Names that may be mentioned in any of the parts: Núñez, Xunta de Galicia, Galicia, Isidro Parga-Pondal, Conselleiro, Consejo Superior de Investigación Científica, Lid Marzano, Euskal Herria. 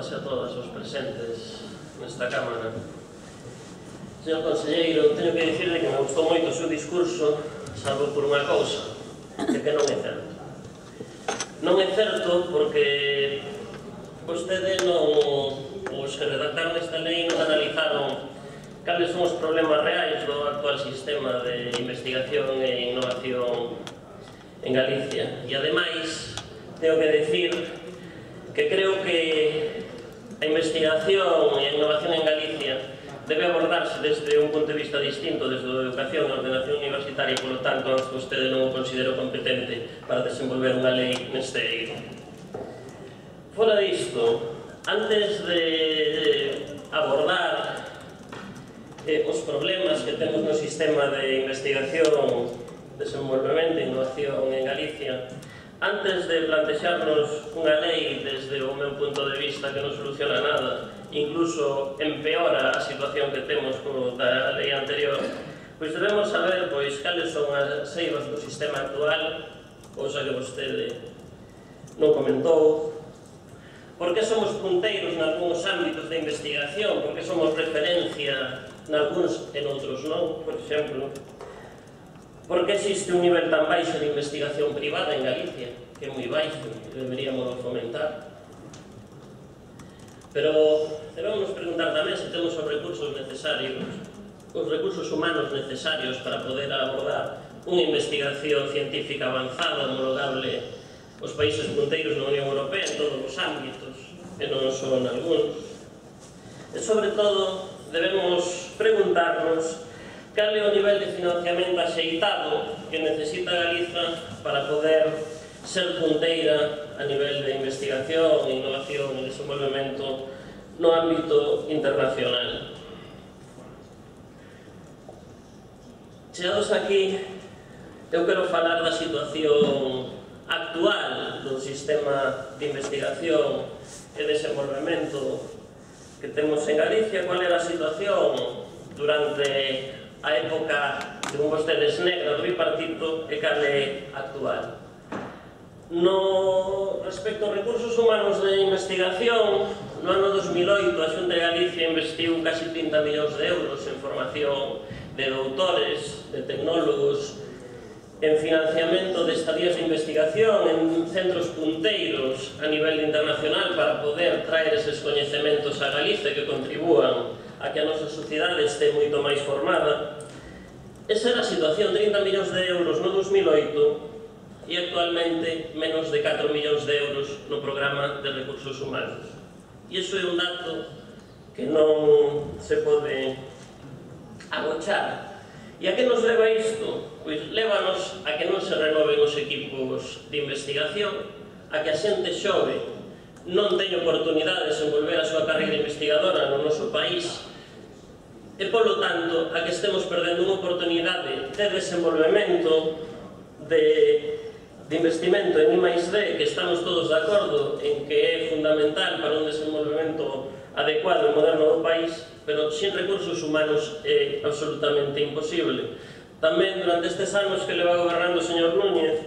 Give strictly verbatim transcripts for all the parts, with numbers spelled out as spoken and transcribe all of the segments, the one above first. todas y a todas los presentes nesta Cámara. Señor Conselleiro, teño que dicirle que me gustou moito o seu discurso, salvo por unha cousa, que non é certo. Non é certo porque vostedes non, os que redactaron esta lei non analizaron cales son os problemas reais do actual sistema de investigación e innovación en Galicia. E ademais, teño que dicir que creo que a investigación e a innovación en Galicia debe abordarse desde un punto de vista distinto, desde a educación e a ordenación universitaria, e, polo tanto, vostede non o considero competente para desenvolver unha lei neste eido. Fora disto, antes de abordar eh, os problemas que temos no sistema de investigación, desenvolvemento e innovación en Galicia, antes de plantexarnos unha lei desde o meu punto de vista que non soluciona nada, incluso empeora a situación que temos como da lei anterior, pois debemos saber pois cales son as eivas do sistema actual, cosa que vostede non comentou. Por que somos punteiros nalgúns ámbitos de investigación? Por que somos referencia nalgúns e noutros non? Por exemplo, por que existe un nivel tan baixo de investigación privada en Galicia, que é moi baixo, que deberíamos fomentar? Pero debemos preguntar tamén se temos os recursos necesarios, os recursos humanos necesarios para poder abordar unha investigación científica avanzada, homologable aos países punteiros na Unión Europea en todos os ámbitos, que non son algúns. E, sobre todo, debemos preguntarnos cal é o nivel de financiamento axeitado que necesita Galicia para poder ser punteira a nivel de investigación, innovación e desenvolvemento no ámbito internacional. Chegados aquí, eu quero falar da situación actual do sistema de investigación e desenvolvemento que temos en Galicia, cual era a situación durante a época, según vostedes, negra do bipartito e cale actual. No respecto aos recursos humanos de investigación, no ano dos mil oito a Xunta de Galicia investiu casi trinta millóns de euros en formación de doutores, de tecnólogos, en financiamento de estadías de investigación en centros punteiros a nivel internacional para poder traer eses coñecementos a Galicia que contribúan a que a nosa sociedade este moito máis formada. Esa era a situación, trinta millóns de euros no dos mil oito e actualmente menos de catro millóns de euros no programa de recursos humanos. E iso é un dato que non se pode agochar. E a que nos leva isto? Pois lévanos a que non se renoven os equipos de investigación, a que a xente xove non teña oportunidades en volver a súa carreira investigadora no noso país, e, polo tanto, a que estemos perdendo unha oportunidade de desenvolvemento, de, de investimento en I más D, que estamos todos de acordo en que é fundamental para un desenvolvemento adecuado e moderno do país, pero sin recursos humanos é absolutamente imposible. Tamén, durante estes anos que leva gobernando o señor Núñez,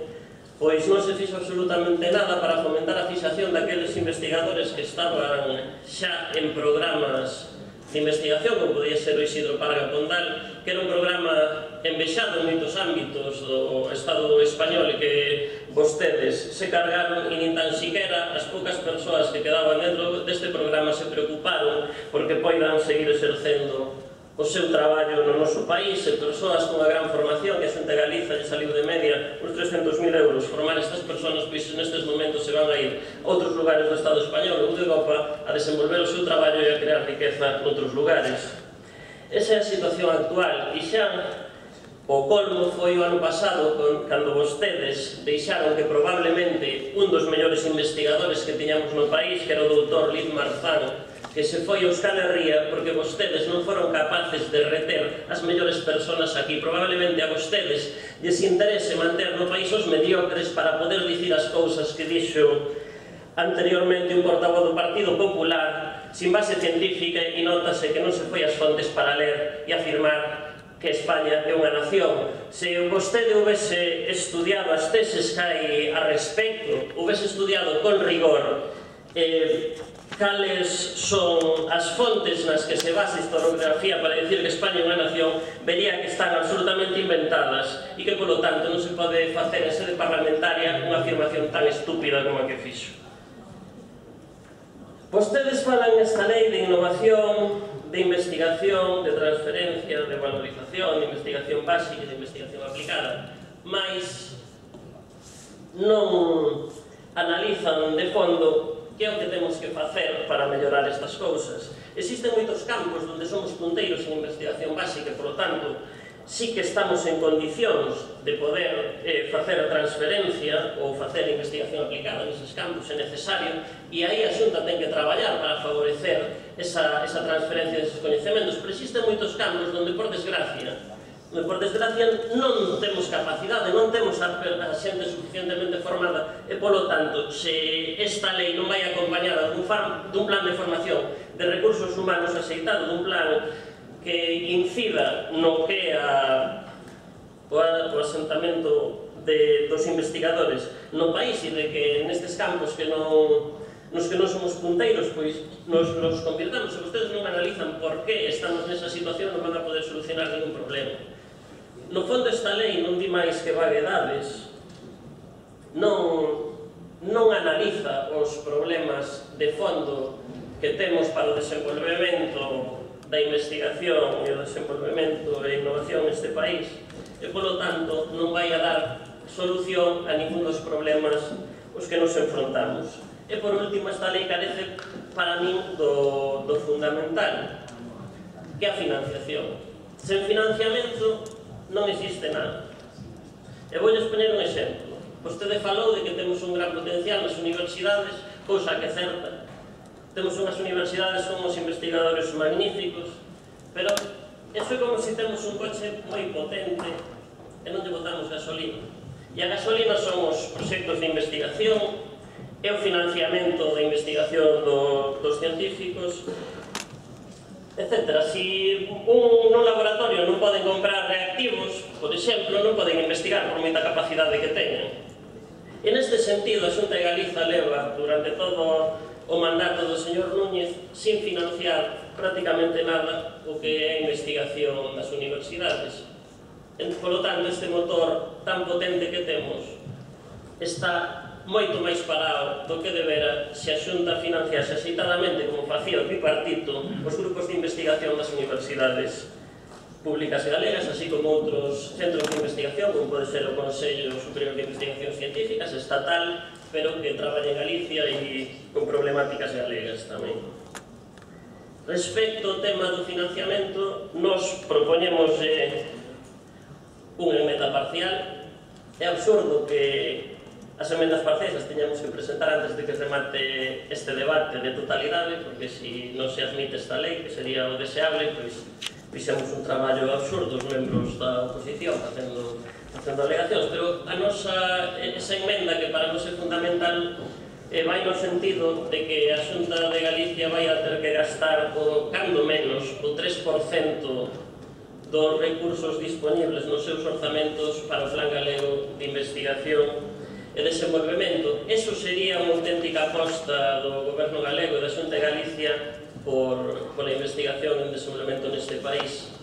pois non se fixo absolutamente nada para fomentar a fixación daqueles investigadores que estaban xa en programas de investigación, como podía ser o Isidro Parga-Pondal, que era un programa envexado en moitos ámbitos do Estado español e que vostedes se cargaron, e nin tan siquiera as poucas persoas que quedaban dentro deste programa se preocuparon porque poidan seguir exercendo o seu traballo no noso país. E persoas con a gran formación que a xente Galiza lle saliu de media uns trescentos mil euros, formar estas persoas pois nestes momentos se van a ir a outros lugares do Estado español ou de Europa a desenvolver o seu traballo e a crear riqueza noutros lugares. Esa é a situación actual, e xa o colmo foi o ano pasado cando vostedes deixaron que probablemente un dos mellores investigadores que tiñamos no país, que era o doutor Lid Marzano, que se foi a Euskal Herria porque vostedes non foron capaces de reter as mellores persoas aquí. Probablemente a vostedes lles interese manter no país os mediocres para poder dicir as cousas que dixo anteriormente un portavoz do Partido Popular sin base científica, e notase que non se foi ás fontes para ler e afirmar que España é unha nación. Se vostede houvese estudiado as teses que hai a respecto, houvese estudiado con rigor, eh, cales son as fontes nas que se basa a historiografía para dicir que España é unha nación, vería que están absolutamente inventadas e que, polo tanto, non se pode facer en sede parlamentaria unha afirmación tan estúpida como a que fixo. Vostedes falan nesta lei de innovación, de investigación, de transferencia, de valorización, de investigación básica e de investigación aplicada, mas non analizan de fondo que é o que temos que facer para mellorar estas cousas. Existen moitos campos onde somos punteiros en investigación básica e, por tanto, sí que estamos en condicións de poder eh, facer transferencia ou facer investigación aplicada neses campos, é necesario, e aí a Xunta ten que traballar para favorecer esa, esa transferencia deses coñecementos, pero existen moitos campos onde, por desgracia, por desgracia, non temos capacidade, non temos a xente suficientemente formada e, polo tanto, se esta lei non vai acompañada dun plan de formación de recursos humanos aceitado, dun plan que incida no que é o asentamento dos investigadores no país e de que nestes campos que non nos que non somos punteiros, pois nos, nos convirtamos. Se vostedes non analizan por que estamos nesa situación, non van a poder solucionar ningún problema. No fondo, esta lei non di máis que vaguedades, non, non analiza os problemas de fondo que temos para o desenvolvemento da investigación e o desenvolvemento e innovación neste país e, polo tanto, non vai a dar solución a ningún dos problemas os que nos enfrontamos. E, por último, esta lei carece para min do, do fundamental, que é a financiación. Sen financiamento non existe nada. E voules poñer un exemplo. Vostede falou de que temos un gran potencial nas universidades, cousa que é certa. Temos unhas universidades con uns investigadores magníficos, pero eso é como se temos un coche moi potente e non lle botamos gasolina. E a gasolina son os proxectos de investigación, é o financiamento da investigación do, dos científicos, etcétera. Si un, un laboratorio non pode comprar reactivos, por exemplo, non poden investigar por moita capacidade que teñen. E neste sentido, a Xunta de Galicia leva durante todo o mandato do señor Núñez sin financiar prácticamente nada o que é a investigación das universidades. E, por lo tanto, este motor tan potente que temos está moito máis parado do que debera se a Xunta financiase aceitadamente, como facía o bipartito, os grupos de investigación das universidades públicas galegas, así como outros centros de investigación, como pode ser o Consejo Superior de Investigación Científica, estatal, pero que traballa en Galicia e con problemáticas galegas tamén. Respecto ao tema do financiamento, nos propoñemos eh, unha meta parcial. É absurdo que as emendas parciais teñamos que presentar antes de que remate este debate de totalidade, porque se non se admite esta lei, que sería o deseable, pois fixemos un traballo absurdo os membros da oposición facendo alegacións, pero a nosa esa emenda, que para nos é fundamental, vai no sentido de que a Xunta de Galicia vai a ter que gastar o cando menos o tres por cento dos recursos disponibles nos seus orzamentos para o Plan Galego de Investigación e desenvolvemento. Eso sería unha auténtica aposta do goberno galego e da Xunta de Galicia por, por a investigación e desenvolvemento neste país.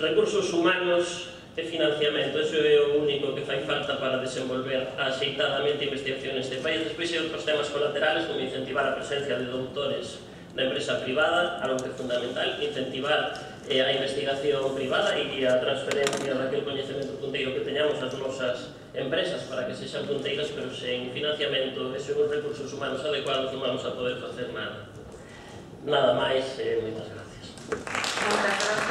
Recursos humanos e financiamento, eso é o único que fai falta para desenvolver axeitadamente a investigación neste país. Despois hai outros temas colaterales, como incentivar a presencia de doutores na empresa privada, algo que é fundamental, incentivar eh, a investigación privada e a transferencia daquele coñecemento punteiro que teñamos as nosas empresas para que sexan punteiras, pero sen financiamento e sen os recursos humanos adecuados non vamos a poder facer nada. Nada máis, eh, moitas gracias.